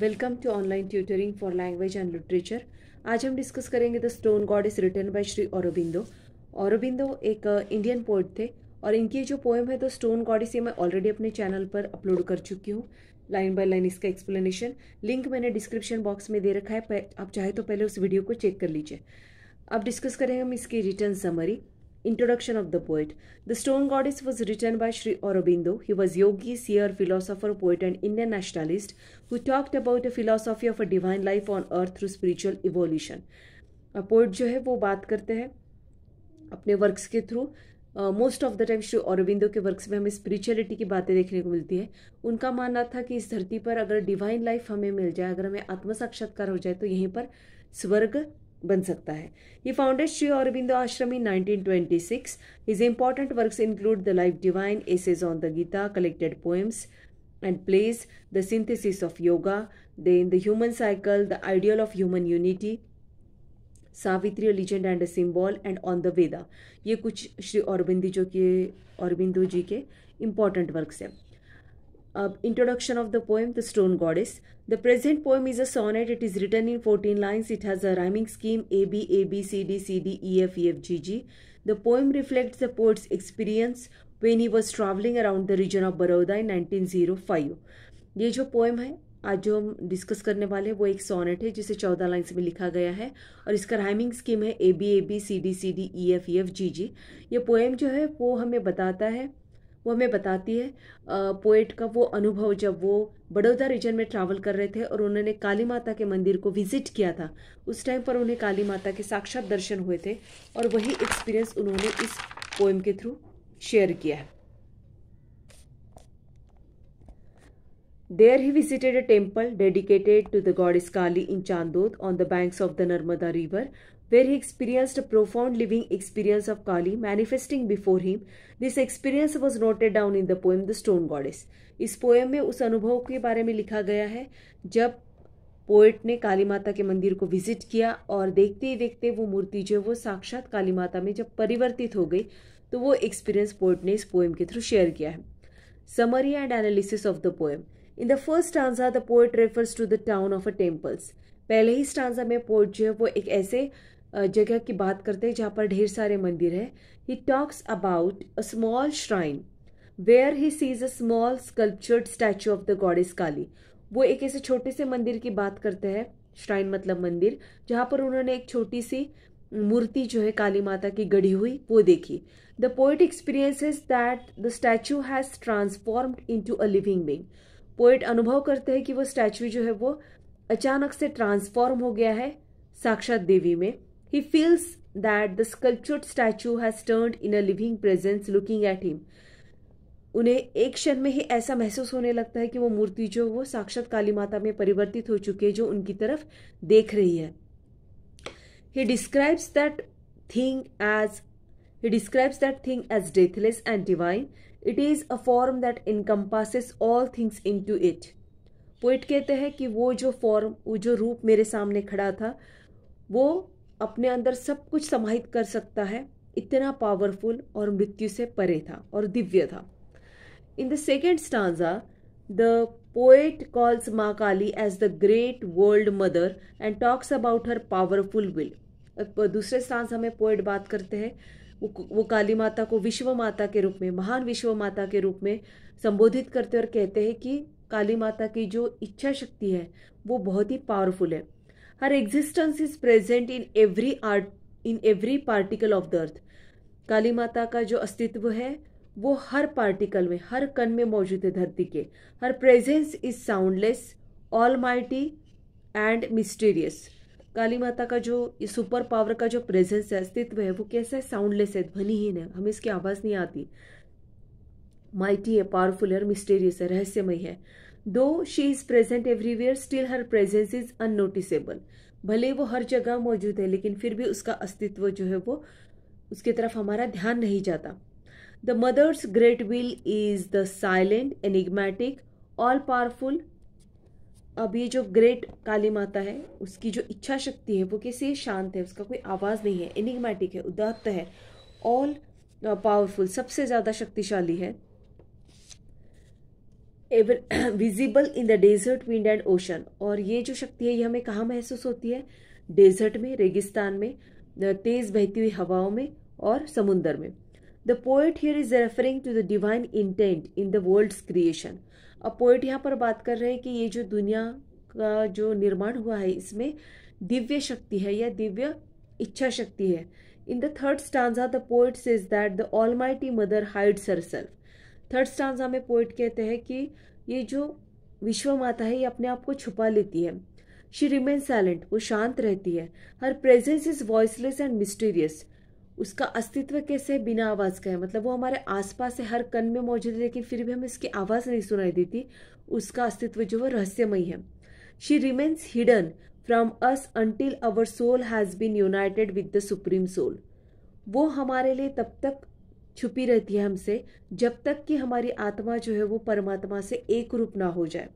Welcome to online tutoring for language and literature. आज हम discuss करेंगे the stone goddess written by Shri Aurobindo. Aurobindo एक Indian poet थे और इनकी जो पोएम है द स्टोन गॉडेस, ये मैं ऑलरेडी अपने चैनल पर अपलोड कर चुकी हूँ, लाइन बाय लाइन इसका एक्सप्लेनेशन। लिंक मैंने डिस्क्रिप्शन बॉक्स में दे रखा है, आप चाहे तो पहले उस वीडियो को चेक कर लीजिए। अब डिस्कस करेंगे हम इसकी written summary. Introduction of the poet. The Stone Goddess was written by Sri Aurobindo. He was yogi, seer, philosopher, poet and Indian nationalist who talked about a philosophy of a divine life on earth through spiritual evolution. A poet जो है वो बात करते हैं अपने works के through. Most of the time Shri Aurobindo के works में हमें स्पिरिचुअलिटी की बातें देखने को मिलती है। उनका मानना था कि इस धरती पर अगर डिवाइन लाइफ हमें मिल जाए, अगर हमें आत्म साक्षात्कार हो जाए तो यहीं पर स्वर्ग बन सकता है। ये founded Shri Aurobindo Ashram in 1926। His important works include the life divine, essays on the Gita, collected poems and plays, the synthesis of yoga, then the human cycle, the ideal of human unity, Savitri, a legend and a symbol and on the Veda. ये कुछ श्री औरोबिंदो जी के important works हैं। अब introduction of the poem the stone goddess. The present poem is a sonnet. It is written in 14 lines. It has a rhyming scheme A B C D E F G G. The poem reflects the poet's experience when he was travelling around the region of Baroda in 1905. ये जो poem है आज जो हम discuss करने वाले हैं वो एक सोनेट है जिसे 14 लाइन्स में लिखा गया है और इसका राइमिंग स्कीम है A B C D E F G G. ये पोएम जो है वो हमें बताता है, वो हमें बताती है पोएट का वो अनुभव जब वो बड़ौदा रीजन में ट्रैवल कर रहे थे और उन्होंने काली माता के मंदिर को विजिट किया था। उस टाइम पर उन्हें काली माता के साक्षात दर्शन हुए थे और वही एक्सपीरियंस उन्होंने इस पोएम के थ्रू शेयर किया है। There he visited a temple dedicated to the goddess Kali in Chandod on the banks of the Narmada river, where he experienced a profound living experience of Kali manifesting before him. This experience was noted down in the poem The Stone Goddess. इस poem में उस अनुभव के बारे में लिखा गया है जब पोएट ने काली माता के मंदिर को विजिट किया और देखते ही देखते वो मूर्ति जो वो साक्षात काली माता में जब परिवर्तित हो गई तो वो एक्सपीरियंस पोएट ने इस पोएम के थ्रू शेयर किया है। Summary and analysis of the poem. In the first stanza the poet refers to the town of a temples. पहले ही स्टांजा में पोएट जो है वो एक ऐसे जगह की बात करते हैं जहाँ पर ढेर सारे मंदिर है। He talks about a small shrine where he sees a small sculptured statue of the goddess Kali. वो एक ऐसे छोटे से मंदिर की बात करते हैं, श्राइन मतलब मंदिर, जहाँ पर उन्होंने एक छोटी सी मूर्ति जो है काली माता की गढ़ी हुई वो देखी. The poet experiences that the statue has transformed into a living being. Poet अनुभव करते हैं कि वो स्टैचू जो है वो अचानक से ट्रांसफॉर्म हो गया है साक्षात देवी में. He feels that the sculptured statue has turned in a living presence looking at him. उन्हें एक क्षण में ही ऐसा महसूस होने लगता है कि वो मूर्ति जो वो साक्षात काली माता में परिवर्तित हो चुकी है जो उनकी तरफ देख रही है. He describes that thing as deathless and divine. It is a form that encompasses all things into it. Poet कहते हैं कि वो जो फॉर्म, वो जो रूप मेरे सामने खड़ा था वो अपने अंदर सब कुछ समाहित कर सकता है, इतना पावरफुल और मृत्यु से परे था और दिव्य था. In the second stanza the poet calls Maa Kali as the great world mother and talks about her powerful will. दूसरे स्टांजा में पोएट बात करते हैं, वो काली माता को विश्व माता के रूप में, महान विश्व माता के रूप में संबोधित करते और कहते हैं कि काली माता की जो इच्छा शक्ति है वो बहुत ही पावरफुल है. Her existence is present in every art, in every particle of the earth. Kali माता का जो अस्तित्व है वो हर पार्टिकल में, हर कण में मौजूद है धरती के. Her presence is soundless, almighty and mysterious. Kali माता का जो सुपर पावर का जो प्रेजेंस है, अस्तित्व है, वो कैसा है? साउंडलेस है, ध्वनिहीन है, हमें इसकी आवाज़ नहीं आती. माइटी है, पावरफुल है, मिस्टीरियस है, रहस्यमय है. Though she is present everywhere, still her presence is unnoticeable. भले वो हर जगह मौजूद है लेकिन फिर भी उसका अस्तित्व जो है वो, उसके तरफ हमारा ध्यान नहीं जाता. The mother's great will is the silent, enigmatic, all powerful. अब ये जो ग्रेट काली माता है उसकी जो इच्छा शक्ति है वो कैसे शांत है, उसका कोई आवाज़ नहीं है, एनिग्मेटिक है, उदात्त है, ऑल पावरफुल, सबसे ज़्यादा शक्तिशाली है. Visible in the desert wind and ocean. और ये जो शक्ति है ये हमें कहाँ महसूस होती है? डेजर्ट में, रेगिस्तान में, तेज बहती हुई हवाओं में और समुंदर में। The poet here is referring to the divine intent in the world's creation. अब पोएट यहाँ पर बात कर रहे हैं कि ये जो दुनिया का जो निर्माण हुआ है इसमें दिव्य शक्ति है या दिव्य इच्छा शक्ति है। In the third stanza the poet says that the almighty mother hides herself. Third stanza में पोएट कहते हैं कि ये जो विश्व माता है ये अपने आप को छुपा लेती है। शी रिमेन साइलेंट, वो शांत रहती है। Her presence is voiceless and mysterious. उसका अस्तित्व कैसे बिना आवाज़ का है, मतलब वो हमारे आसपास है, हर कण में मौजूद है, लेकिन फिर भी हमें इसकी आवाज़ नहीं सुनाई देती। उसका अस्तित्व जो है रहस्यमय है। She remains hidden from us until our soul has been united with the supreme soul. वो हमारे लिए तब तक छुपी रहती है हमसे जब तक कि हमारी आत्मा जो है वो परमात्मा से एक रूप ना हो जाए।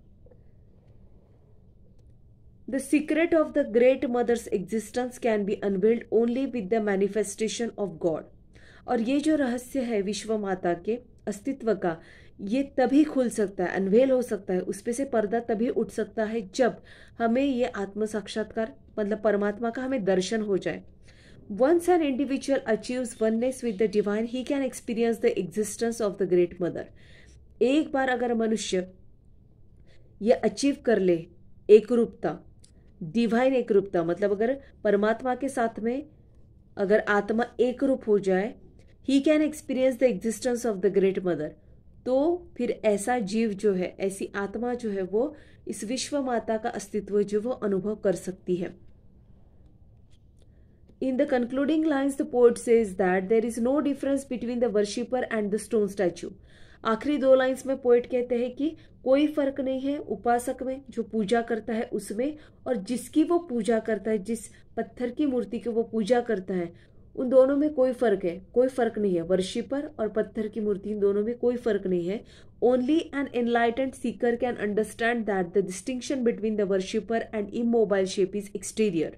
The secret of the great mother's existence can be unveiled only with the manifestation of God. और ये जो रहस्य है विश्व माता के अस्तित्व का ये तभी खुल सकता है, अनवेल हो सकता है, उस पे से पर्दा तभी उठ सकता है जब हमें ये आत्म साक्षात्कार मतलब परमात्मा का हमें दर्शन हो जाए। Once an individual achieves oneness with the divine, he can experience the existence of the great mother. एक बार अगर मनुष्य ये अचीव कर ले एक रूपता, डिवाइन एक रूपता, मतलब अगर परमात्मा के साथ में अगर आत्मा एक रूप हो जाए, he can experience the existence of the great mother, तो फिर ऐसा जीव जो है, ऐसी आत्मा जो है वो इस विश्व माता का अस्तित्व जो वो अनुभव कर सकती है। In the concluding lines the poet says that there is no difference between the worshipper and the stone statue. आखिरी दो लाइन्स में पोएट कहते हैं कि कोई फर्क नहीं है उपासक में, जो पूजा करता है उसमें, और जिसकी वो पूजा करता है, जिस पत्थर की मूर्ति की वो पूजा करता है, उन दोनों में कोई फर्क है, कोई फर्क नहीं है। वर्शिपर और पत्थर की मूर्ति, इन दोनों में कोई फर्क नहीं है। Only an enlightened seeker can understand that the distinction between the worshipper and immobile shape is exterior.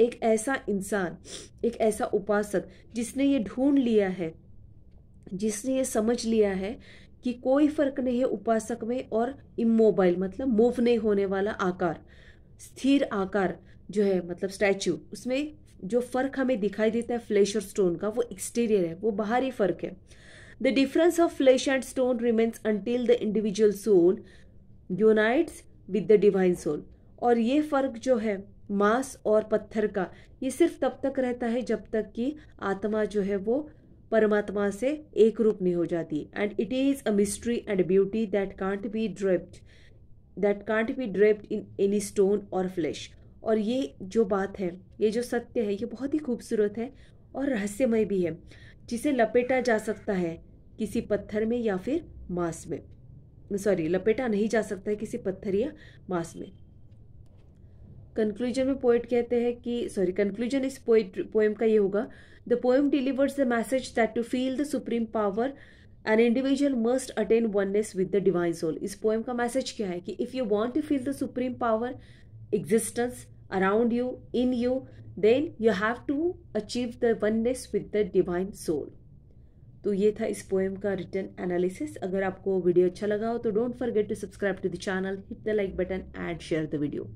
एक ऐसा इंसान, एक ऐसा उपासक जिसने ये ढूंढ लिया है, जिसने ये समझ लिया है कि कोई फर्क नहीं है उपासक में और इमोबाइल मतलब मूव नहीं होने वाला आकार, स्थिर आकार जो है मतलब स्टैचू, उसमें जो फर्क हमें दिखाई देता है फ्लैश और स्टोन का वो एक्सटीरियर है, वो बाहरी फर्क है। The difference of flesh and stone remains until the individual soul unites with the divine soul. और ये फर्क जो है मांस और पत्थर का ये सिर्फ तब तक रहता है जब तक कि आत्मा जो है वो परमात्मा से एक रूप नहीं हो जाती। And it is a mystery and beauty that can't be draped in any stone और फ्लैश। और ये जो बात है, ये जो सत्य है, ये बहुत ही खूबसूरत है और रहस्यमय भी है, जिसे लपेटा जा सकता है किसी पत्थर में या फिर मांस में, सॉरी लपेटा नहीं जा सकता है किसी पत्थर या मांस में। कंक्लूजन में पोएट कहते हैं कि कंक्लूजन इस पोएम का ये होगा, the poem delivers the message that to feel the supreme power an individual must attain oneness with the divine soul. इस पोएम का मैसेज क्या है कि if you want to feel the supreme power existence around you, in you, then you have to achieve the oneness with the divine soul. तो ये था इस poem का रिटन एनालिसिस। अगर आपको वीडियो अच्छा लगा हो तो don't forget to subscribe to the channel, hit the like button and share the video.